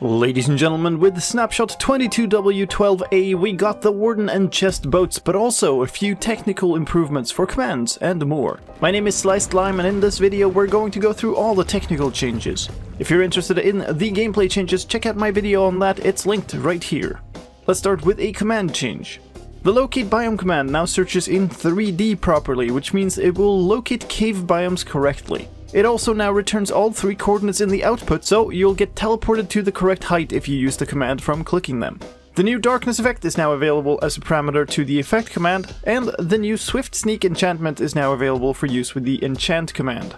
Ladies and gentlemen, with Snapshot 22w12a we got the Warden and ChestBoats, but also a few technical improvements for commands and more. My name is SlicedLime, and in this video we're going to go through all the technical changes. If you're interested in the gameplay changes, check out my video on that, it's linked right here. Let's start with a command change. The locate biome command now searches in 3D properly, which means it will locate cave biomes correctly. It also now returns all three coordinates in the output, so you'll get teleported to the correct height if you use the command from clicking them. The new darkness effect is now available as a parameter to the effect command, and the new swift sneak enchantment is now available for use with the enchant command.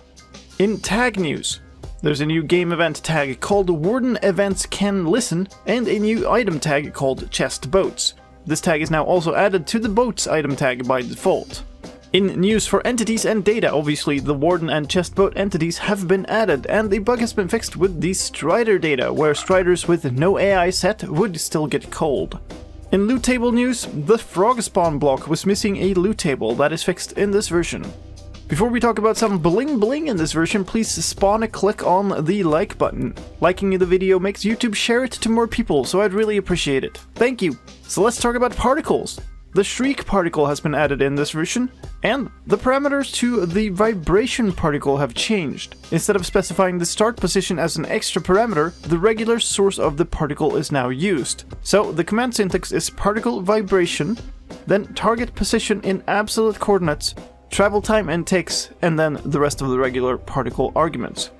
In tag news, there's a new game event tag called WardenEventsCanListen and a new item tag called ChestBoats. This tag is now also added to the boats item tag by default. In news for entities and data, obviously the Warden and ChestBoat entities have been added, and the bug has been fixed with the strider data, where striders with no AI set would still get cold. In loot table news, the frog spawn block was missing a loot table that is fixed in this version. Before we talk about some bling bling in this version, please spawn a click on the like button. Liking the video makes YouTube share it to more people, so I'd really appreciate it. Thank you! So let's talk about particles. The shriek particle has been added in this version, and the parameters to the vibration particle have changed. Instead of specifying the start position as an extra parameter, the regular source of the particle is now used. So the command syntax is particle vibration, then target position in absolute coordinates, travel time and ticks, and then the rest of the regular particle arguments.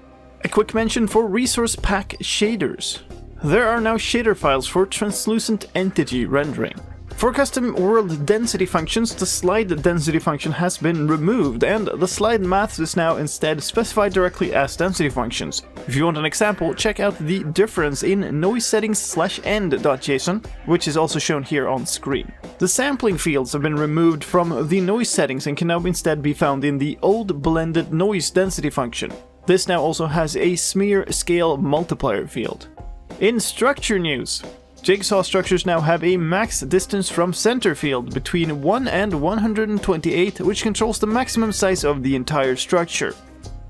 A quick mention for resource pack shaders. There are now shader files for translucent entity rendering. For custom world density functions, the slide density function has been removed, and the slide maths is now instead specified directly as density functions. If you want an example, check out the difference in noise settings /end.json, which is also shown here on screen. The sampling fields have been removed from the noise settings and can now instead be found in the old blended noise density function. This now also has a smear scale multiplier field. In structure news, Jigsaw structures now have a max distance from center field between 1 and 128, which controls the maximum size of the entire structure.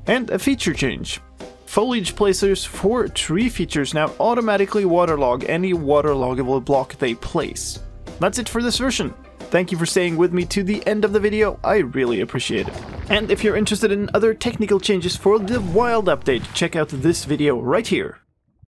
And a feature change. Foliage placers for tree features now automatically waterlog any waterloggable block they place. That's it for this version. Thank you for staying with me to the end of the video, I really appreciate it. And if you're interested in other technical changes for the wild update, check out this video right here.